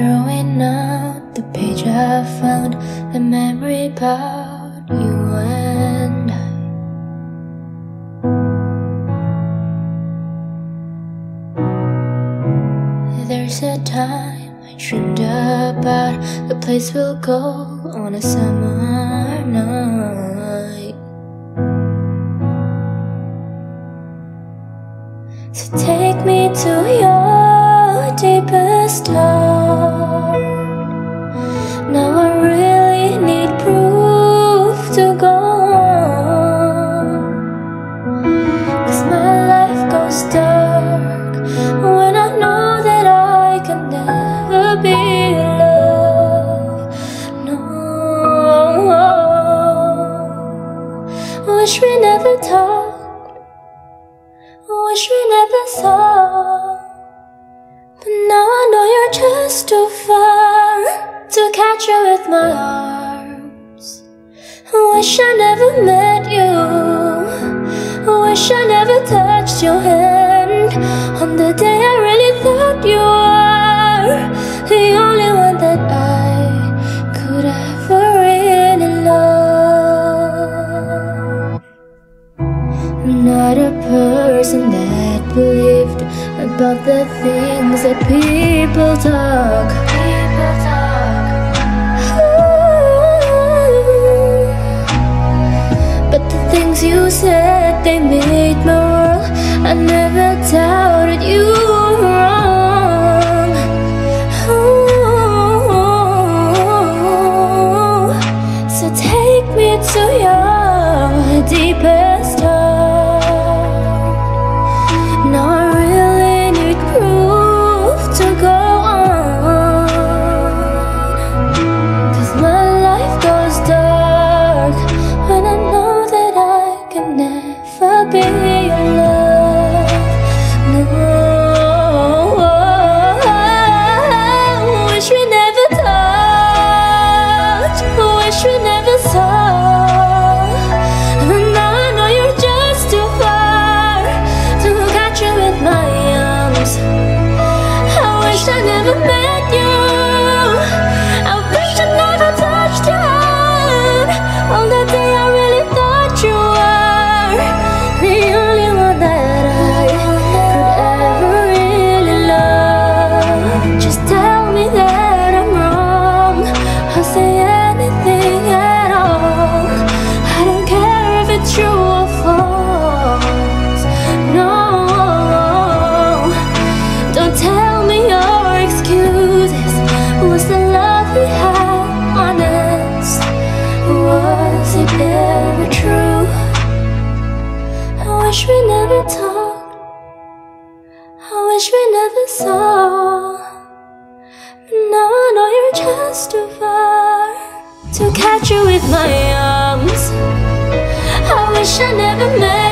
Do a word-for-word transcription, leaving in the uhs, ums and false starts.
drawing out the page I found, the memory about you and I. There's a time I dreamed about the place we'll go on a summer night. So take me to your deepest heart. Now I really need proof to go on, 'cause my life goes dark when I know that I can never be loved. No, wish we never talked, wish we never saw, but now I know you're just too far to catch you with my arms. Wish I never met you, wish I never touched your hand on the day I really thought you were the only one that I could ever really love. I'm not a person that believed about the things that people talk, people talk. Ooh. But the things you said, they made my world. I never doubted you were wrong. Ooh. So take me to your deepest heart. I wish we never talked, I wish we never saw, but now I know you're just too far to catch you with my arms. I wish I never met